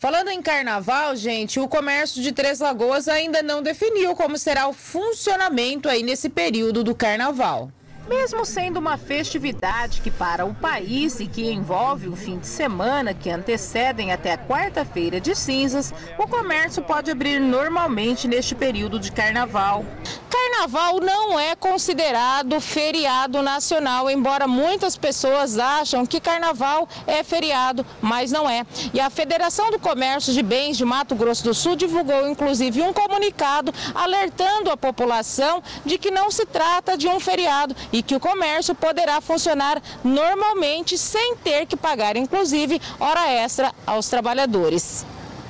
Falando em carnaval, gente, o comércio de Três Lagoas ainda não definiu como será o funcionamento aí nesse período do carnaval. Mesmo sendo uma festividade que para o país e que envolve o fim de semana que antecedem até a quarta-feira de cinzas, o comércio pode abrir normalmente neste período de carnaval. Carnaval não é considerado feriado nacional, embora muitas pessoas acham que carnaval é feriado, mas não é. E a Federação do Comércio de Bens de Mato Grosso do Sul divulgou inclusive um comunicado alertando a população de que não se trata de um feriado e que o comércio poderá funcionar normalmente sem ter que pagar, inclusive, hora extra aos trabalhadores.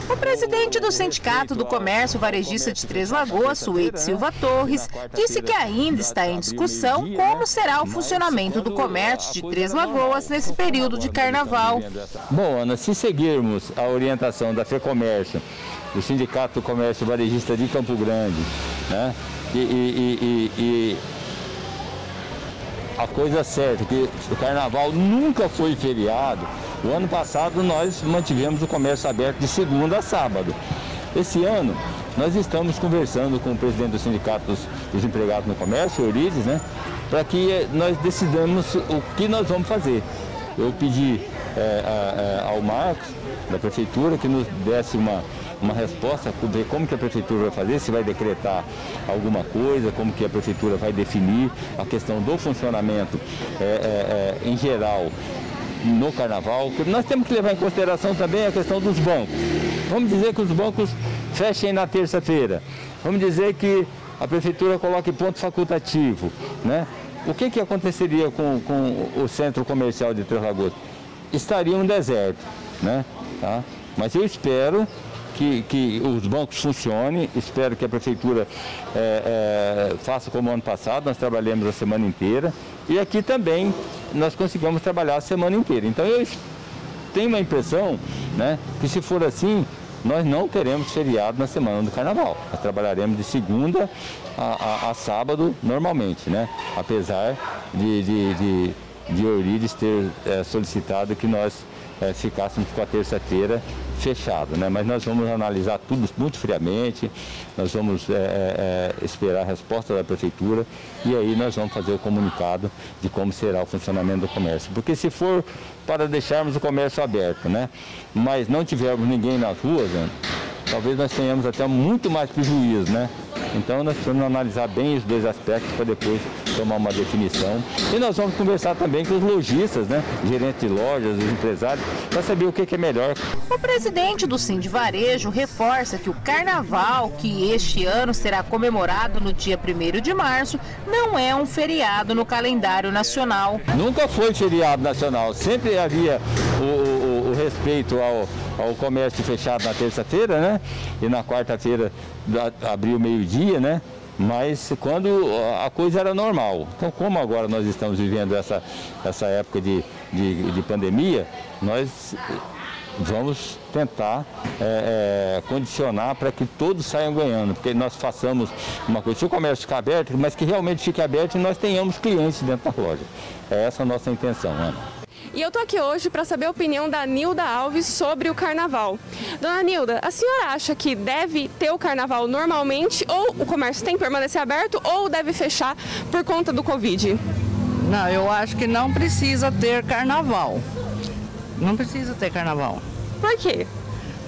O presidente do Sindicato do Comércio Varejista de Três Lagoas, Suíte Silva Torres, disse que ainda está em discussão como será o funcionamento do comércio de Três Lagoas nesse período de carnaval. Bom, Ana, se seguirmos a orientação da FECOMércio, do Sindicato do Comércio Varejista de Campo Grande, né, a coisa certa, que o carnaval nunca foi feriado. O ano passado nós mantivemos o comércio aberto de segunda a sábado. Esse ano nós estamos conversando com o presidente do Sindicato dos Empregados no Comércio, Eurides, né, para que nós decidamos o que nós vamos fazer. Eu pedi ao Marcos, da Prefeitura, que nos desse uma resposta sobre como que a Prefeitura vai fazer, se vai decretar alguma coisa, como que a Prefeitura vai definir a questão do funcionamento em geral no Carnaval. Nós temos que levar em consideração também a questão dos bancos. Vamos dizer que os bancos fechem na terça-feira, vamos dizer que a Prefeitura coloque ponto facultativo, né? O que que aconteceria com o centro comercial de Três Lagoas? Estaria um deserto, né? Tá? Mas eu espero que os bancos funcionem, espero que a Prefeitura faça como ano passado, nós trabalhamos a semana inteira e aqui também nós conseguimos trabalhar a semana inteira. Então eu tenho uma impressão, né, que se for assim, nós não teremos feriado na semana do Carnaval. Nós trabalharemos de segunda a sábado normalmente, né, apesar de Eurides ter solicitado que nós ficássemos com a terça-feira fechada, né? Mas nós vamos analisar tudo muito friamente, nós vamos esperar a resposta da Prefeitura e aí nós vamos fazer o comunicado de como será o funcionamento do comércio. Porque se for para deixarmos o comércio aberto, né, mas não tivermos ninguém nas ruas, né, talvez nós tenhamos até muito mais prejuízo, né? Então nós precisamos analisar bem os dois aspectos para depois tomar uma definição. E nós vamos conversar também com os lojistas, né, gerentes de lojas, os empresários, para saber o que é melhor. O presidente do Sind Varejo reforça que o carnaval, que este ano será comemorado no dia 1º de março, não é um feriado no calendário nacional. Nunca foi feriado nacional, sempre havia o respeito ao comércio fechado na terça-feira, né, e na quarta-feira abriu meio-dia, né, mas quando a coisa era normal. Então, como agora nós estamos vivendo essa época de pandemia, nós vamos tentar condicionar para que todos saiam ganhando, porque nós façamos uma coisa, se o comércio ficar aberto, mas que realmente fique aberto e nós tenhamos clientes dentro da loja. É essa a nossa intenção, Ana. E eu estou aqui hoje para saber a opinião da Nilda Alves sobre o carnaval. Dona Nilda, a senhora acha que deve ter o carnaval normalmente, ou o comércio tem que permanecer aberto, ou deve fechar por conta do Covid? Não, eu acho que não precisa ter carnaval. Não precisa ter carnaval. Por quê?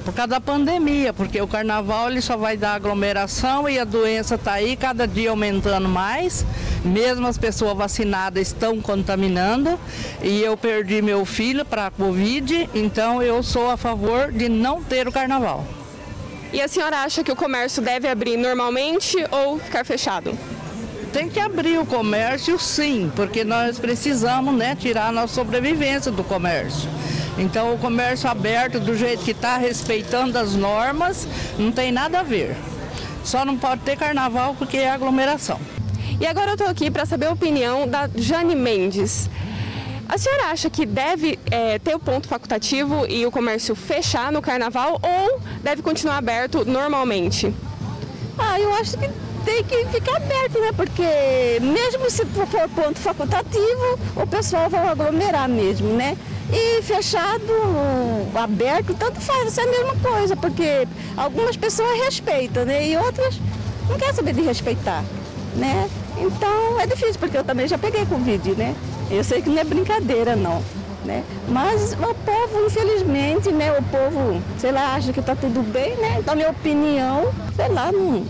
Por causa da pandemia, porque o carnaval ele só vai dar aglomeração e a doença está aí cada dia aumentando mais. Mesmo as pessoas vacinadas estão contaminando e eu perdi meu filho para a Covid, então eu sou a favor de não ter o carnaval. E a senhora acha que o comércio deve abrir normalmente ou ficar fechado? Tem que abrir o comércio, sim, porque nós precisamos, né, tirar a nossa sobrevivência do comércio. Então o comércio aberto do jeito que está, respeitando as normas, não tem nada a ver. Só não pode ter carnaval porque é aglomeração. E agora eu estou aqui para saber a opinião da Jani Mendes. A senhora acha que deve ter o ponto facultativo e o comércio fechar no carnaval ou deve continuar aberto normalmente? Ah, eu acho que tem que ficar aberto, né? Porque mesmo se for ponto facultativo, o pessoal vai aglomerar mesmo, né? E fechado, aberto, tanto faz, é a mesma coisa, porque algumas pessoas respeitam, né? E outras não querem saber de respeitar, né? Então é difícil, porque eu também já peguei Covid, né? Eu sei que não é brincadeira, não, né? Mas o povo, infelizmente, né? O povo, sei lá, acha que está tudo bem, né? Então, minha opinião, sei lá, não...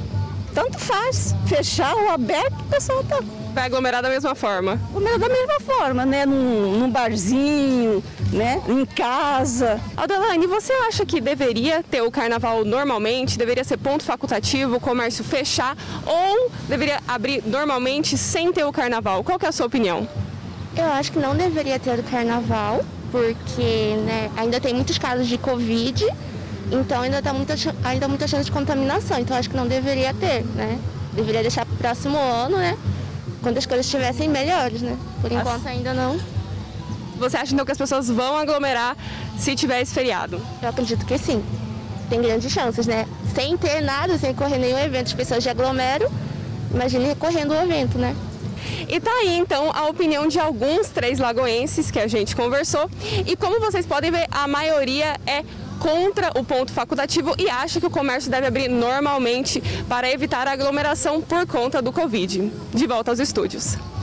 Tanto faz, fechar ou aberto, o pessoal tá... Vai aglomerar da mesma forma? Aglomerar da mesma forma, né? Num barzinho, né? Em casa. Adelaine, você acha que deveria ter o carnaval normalmente? Deveria ser ponto facultativo, o comércio fechar? Ou deveria abrir normalmente sem ter o carnaval? Qual que é a sua opinião? Eu acho que não deveria ter o carnaval, porque né, ainda tem muitos casos de Covid, então ainda está muita chance de contaminação. Então acho que não deveria ter, né? Deveria deixar para o próximo ano, né? Quando as coisas estivessem melhores, né? Por enquanto ainda não. Você acha então que as pessoas vão aglomerar se tiver esse feriado? Eu acredito que sim. Tem grandes chances, né? Sem ter nada, sem correr nenhum evento, as pessoas já aglomeram. Imagine correndo o evento, né? E tá aí então a opinião de alguns três lagoenses que a gente conversou. E como vocês podem ver, a maioria é contra o ponto facultativo e acha que o comércio deve abrir normalmente para evitar a aglomeração por conta do Covid. De volta aos estúdios.